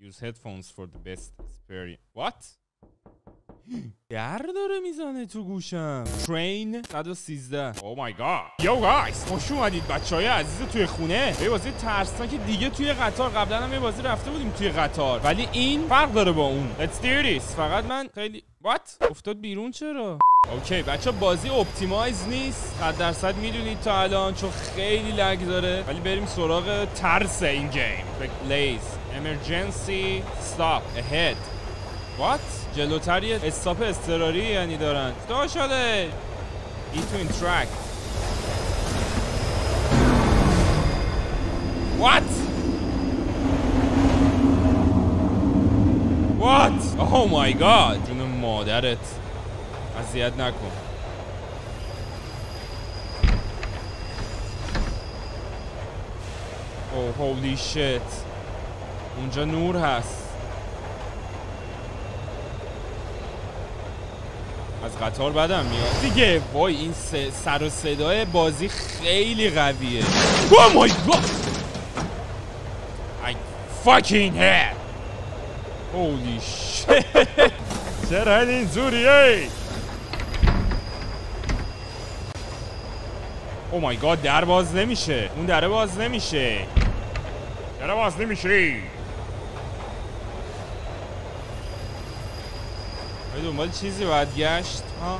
Use headphones for the best experience. What? Train 113. Oh my god. Yo guys, خوش اومدید بچهای عزیز توی خونه. یه بازی ترسناک دیگه توی قطار. قبلا هم یه بازی رفته بودیم توی قطار، ولی این فرق داره با اون. Let's do this. فقط من خیلی What؟ افتاد بیرون چرا؟ اوکی بچه بازی اپتیمایز نیست 100% میدونید تا الان چون خیلی لگ داره، ولی بریم سراغ ترس این گیم. Please emergency stop ahead. What؟ جلوتری استاپ اضطراری یعنی دارن. دو شده. Into track. What؟ What? Oh my god. جون مادرت. اذیت نکن. Oh holy shit. اونجا نور هست. از قطار بدم میاد. دیگه وای این سر و صدای بازی خیلی قویه. Oh my god. I fucking hate. Holy shit! چرا این زوریه؟ Oh my god در باز نمیشه. اون دره باز نمیشه. دره باز نمیشه. باید دنبال چیزی باید گشت ها.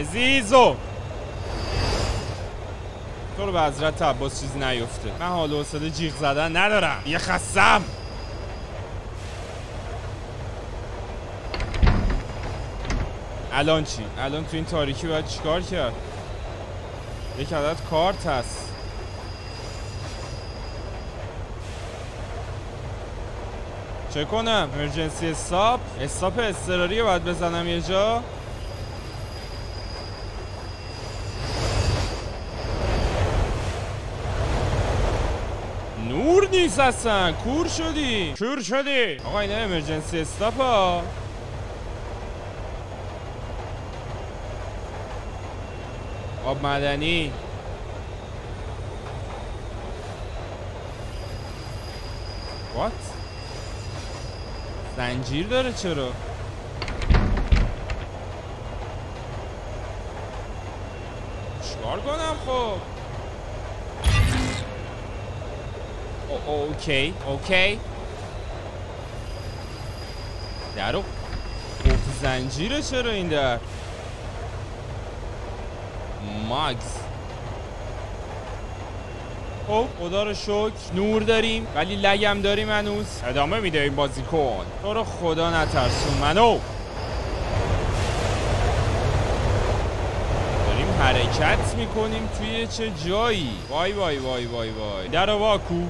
عزیزو تو رو به حضرت عباس چیز نیفته. من حال و حوصله جیغ زدن ندارم. یه خسم. الان چی؟ الان تو این تاریکی باید چیکار کرد؟ یک عدد کارت هست. چه کنم؟ امرجنسی استاپ. استاپ اضطراریه باید بزنم یه جا. نور نیست اصلا. کور شدی کور شدی. آقا اینا امرجنسی استاپ ها. آب مدنی. وات زنجیر داره چرا؟ چیکار کنم خب؟ اوکی اوکی درو گفت زنجیره چرا این در ماگز. خب خدا رو شکر نور داریم ولی لگم داریم هنوز. ادامه میده این بازیکن. تو رو خدا نترسون منو. حرکت میکنیم توی چه جایی. وای وای وای وای وای. در واکو.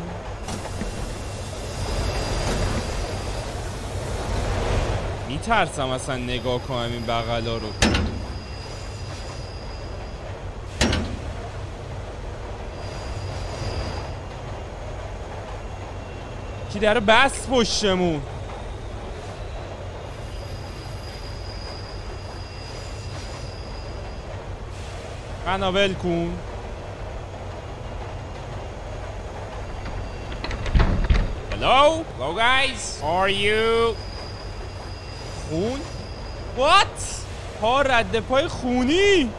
میترسم اصلا نگاه کنم این بغلا رو. کی در بس پشتمون. منو ول کن. Hello? Hello guys? Are you... خون؟ What? پا رد پای خونی؟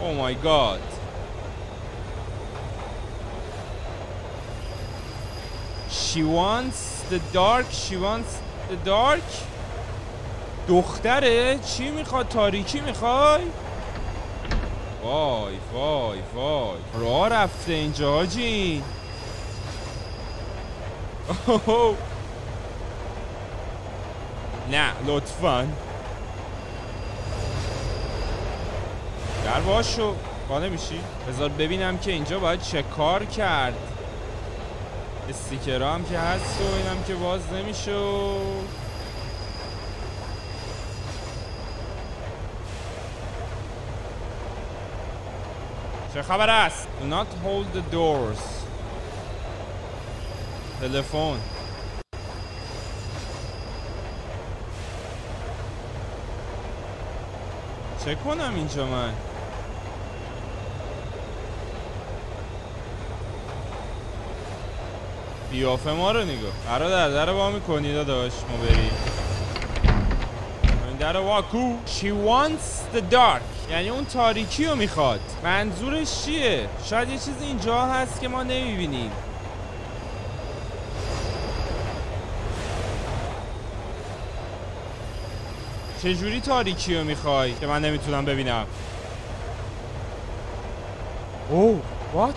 Oh my god. She wants the dark. She wants the dark. دختره چی میخواد؟ تاریکی میخوای؟ وای وای وای راه رفته اینجا حاجی. نه لطفا در باشو قانه میشی؟ بذار ببینم که اینجا باید چه کار کرد. استیکرها هم که هست و اینم که باز نمیشه. چه خبر است؟ Do not hold the doors. تلفن. چه کنم اینجا من؟ قیافه ما رو نگاه. قرار در وا می‌کنی داداش ما بریم. این در واکو. She wants the dark. یعنی اون تاریکی رو میخواد. منظورش چیه؟ شاید یه چیز اینجا هست که ما نمی‌بینیم. چجوری تاریکی رو میخوای که من نمیتونم ببینم؟ اوه، وات؟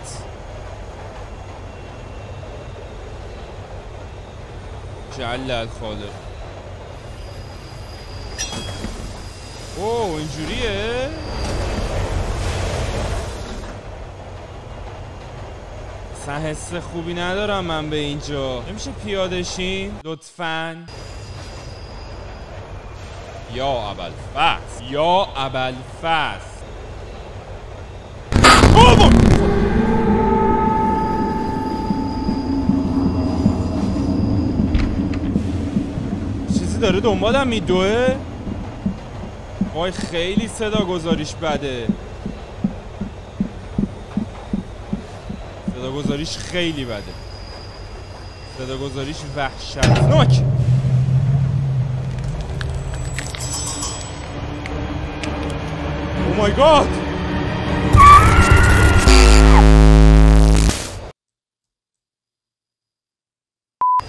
جلل خالق. اوه، اینجوریه؟ اصلا حس خوبی ندارم من به اینجا. نمیشه پیاده شیم؟ لطفاً. یا ابوالفضل، یا ابوالفضل. چیزی داره دنبالم میدوه؟ وای خیلی صدا گذاریش بده. صدا گذاریش خیلی بده. صدا گذاریش وحشتناک. Oh my god!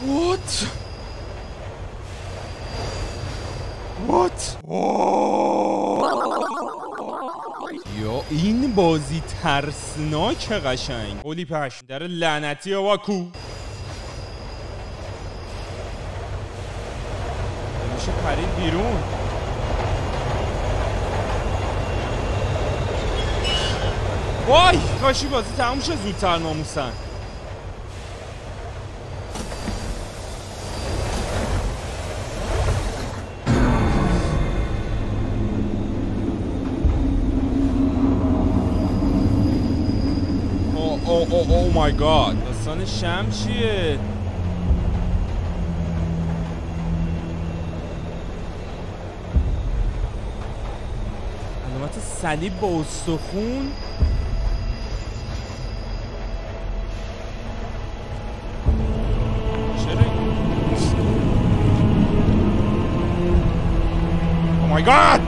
What? What? یا این بازی ترسناک قشنگ. اولی پشت در لعنتی واکو. میشه پرید بیرون. وای کاشی بازی تموم شه زودتر ناموسن. او او او او مای گاد. داستان شم چیه؟ علامت صلیب با استخون. Oh my god!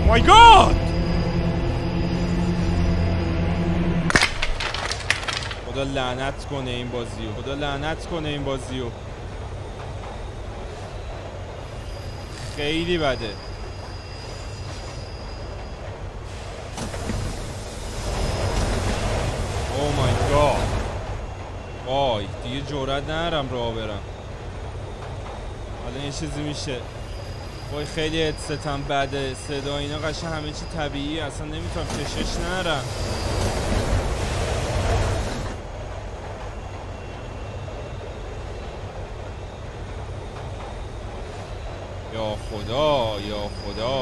Oh my god! خدا لعنت کنه این بازیو. خدا لعنت کنه این بازیو. خیلی بده. Oh my god. وای دیگه جرأت ندارم راه برم. حالا یه چیزی میشه. وای خیلی ادستم بده. صدا اینا قشنگ همه چی طبیعی. اصلا نمیتونم کشش نرم. یا خدا یا خدا.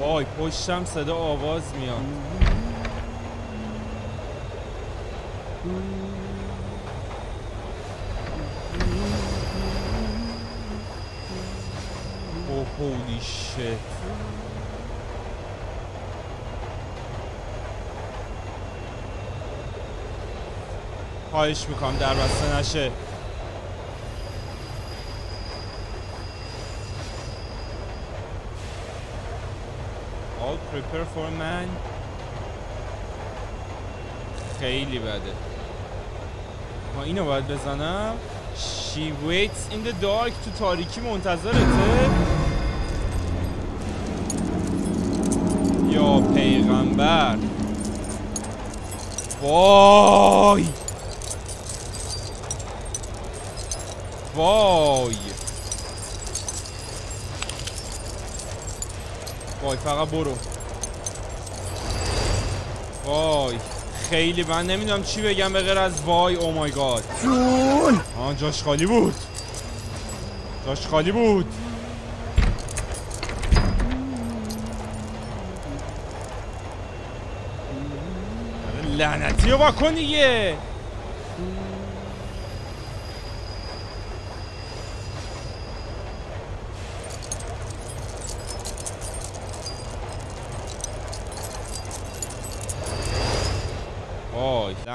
وای پشتم صدا آواز میاد. Holy shit. خواهش میکنم در بسته نشه. All prepare for man. خیلی بده. ما اینو باید بزنم. She waits in the dark. تو تاریکی منتظرته. یا پیغمبر. وای وای وای فقط برو. وای خیلی من نمیدونم چی بگم به غیر از وای. او مای گاد. آن جاش خالی بود. جاش خالی بود. لعنتی رو واکن دیگه.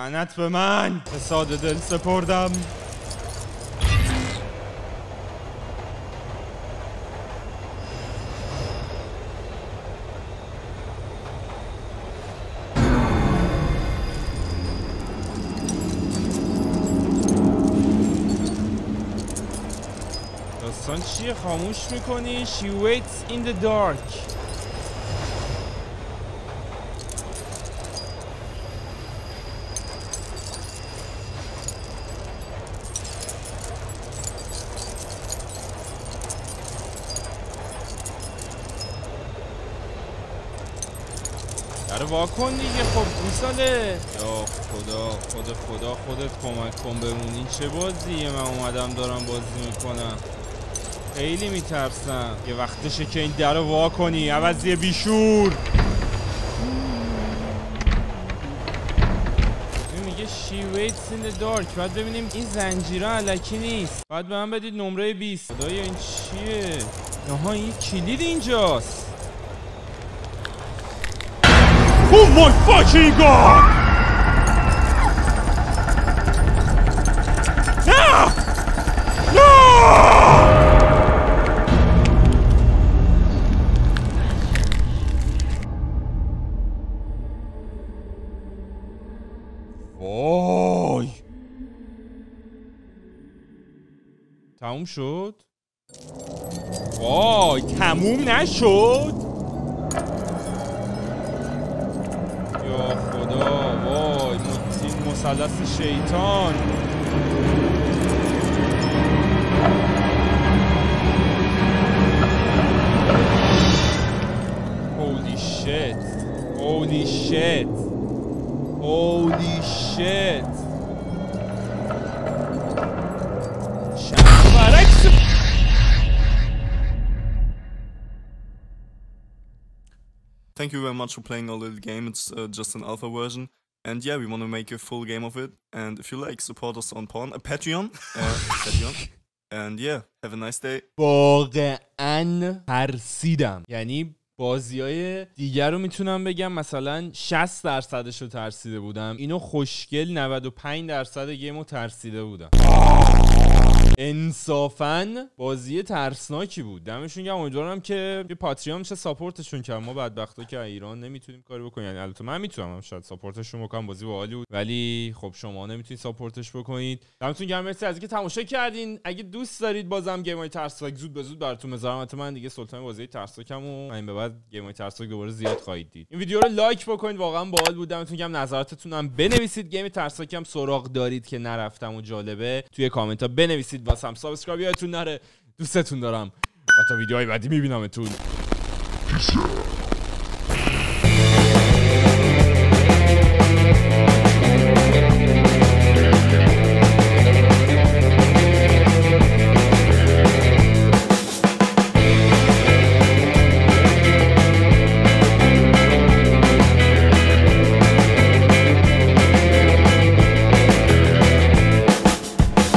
not for mine. I saw they didn't support them. چیه خاموش میکنی؟ She waits in the dark. در واکن دیگه خب گوساله. یا خدا خدا خودت کمک کن بمونی. چه بازیه من اومدم دارم بازی میکنم. خیلی میترسم یه وقتشه که این در رو وا کنی عوض یه بیشور. میگه she waits in the dark. باید ببینیم این زنجیره الکی نیست. باید به من بدید نمره 20. خدایا این چیه؟ آها این کلید اینجاست. Oh my fucking god! تموم شد؟ وای تموم نشد؟ یا خدا وای این مثلث شیطان. Holy shit Holy shit Holy shit. Thank you very much for playing our little game. It's just an alpha version, and yeah, we want to make a full game of it. And if you like, support us on Patreon. Patreon. And yeah, have a nice day. واقعاً ترسیدم. یعنی بازیای دیگر رو میتونم بگم مثلا 60% رو ترسیده بودم. اینو خوشگل 95% گیم رو ترسیده بودم. انصافاً بازی ترسناکی بود. دمشون گرم. امیدوارم که پاتریون میشه ساپورتشون کنم. ما بدبختا که ایران نمیتونیم کاری بکنیم. یعنی البته من میتونم شاید ساپورتشون بکنم، بازی باحالی بود، ولی خب شما نمیتونید ساپورتش بکنید. دمتون گرم. مرسی از اینکه تماشا کردین. اگه دوست دارید بازم گیمای ترسناک زود به زود براتون بذارم، البته من دیگه سلطان بازی ترسناکم و این به بعد گیمای ترسناک دوباره زیاد خواهید دید. این ویدیو رو لایک بکنید، واقعا باحال بود. دمتون گرم. نظراتتون هم بنویسید. گیم ترسناکم سراغ دارید که نرفتم و جالبه توی کامنت ها بنویسید. واسم سابسکرایب یادتون نره. دوستتون دارم و تا ویدیوهای بعدی میبینمتون.